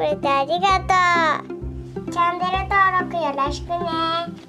くれてありがとう。チャンネル登録よろしくね。